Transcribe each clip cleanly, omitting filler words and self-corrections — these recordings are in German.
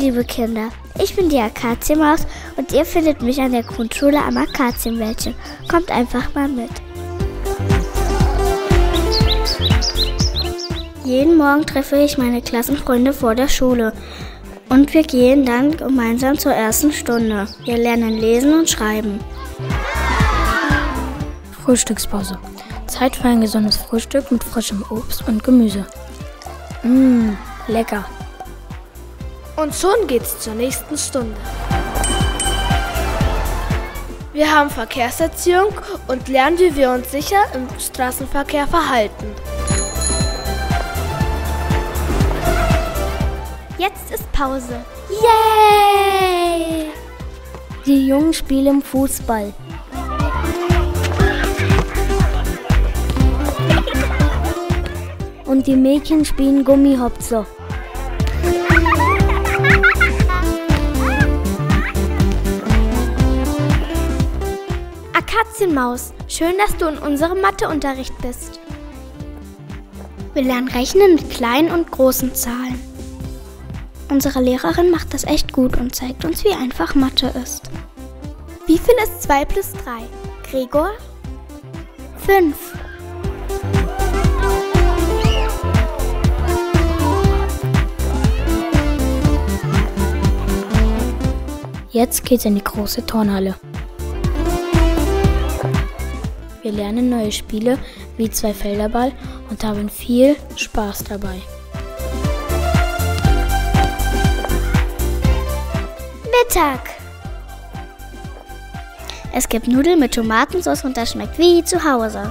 liebe Kinder, ich bin die Akazienmaus und ihr findet mich an der Grundschule am Akazienwäldchen. Kommt einfach mal mit. Jeden Morgen treffe ich meine Klassenfreunde vor der Schule und wir gehen dann gemeinsam zur ersten Stunde. Wir lernen lesen und schreiben. Frühstückspause. Zeit für ein gesundes Frühstück mit frischem Obst und Gemüse. Mmm, lecker. Und schon geht's zur nächsten Stunde. Wir haben Verkehrserziehung und lernen, wie wir uns sicher im Straßenverkehr verhalten. Jetzt ist Pause. Yay! Die Jungen spielen Fußball. Und die Mädchen spielen Gummihopser. Katzenmaus, schön, dass du in unserem Matheunterricht bist. Wir lernen rechnen mit kleinen und großen Zahlen. Unsere Lehrerin macht das echt gut und zeigt uns, wie einfach Mathe ist. Wie viel ist 2 plus 3? Gregor? 5. Jetzt geht's in die große Turnhalle. Wir lernen neue Spiele wie Zweifelderball und haben viel Spaß dabei. Mittag. Es gibt Nudeln mit Tomatensauce und das schmeckt wie zu Hause.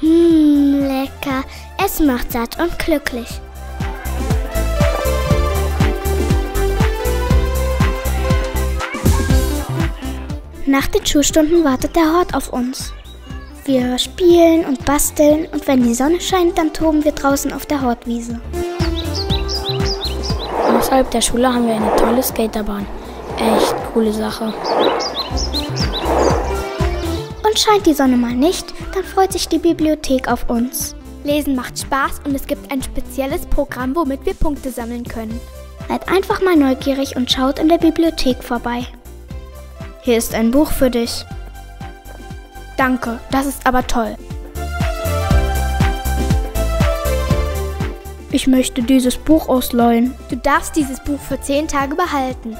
Lecker. Es macht satt und glücklich. Nach den Schulstunden wartet der Hort auf uns. Wir spielen und basteln und wenn die Sonne scheint, dann toben wir draußen auf der Hortwiese. Außerhalb der Schule haben wir eine tolle Skaterbahn. Echt coole Sache. Und scheint die Sonne mal nicht, dann freut sich die Bibliothek auf uns. Lesen macht Spaß und es gibt ein spezielles Programm, womit wir Punkte sammeln können. Seid einfach mal neugierig und schaut in der Bibliothek vorbei. Hier ist ein Buch für dich. Danke, das ist aber toll. Ich möchte dieses Buch ausleihen. Du darfst dieses Buch für 10 Tage behalten.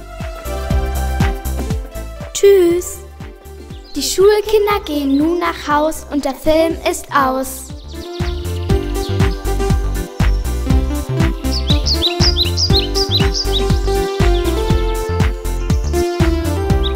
Tschüss. Die Schulkinder gehen nun nach Haus und der Film ist aus.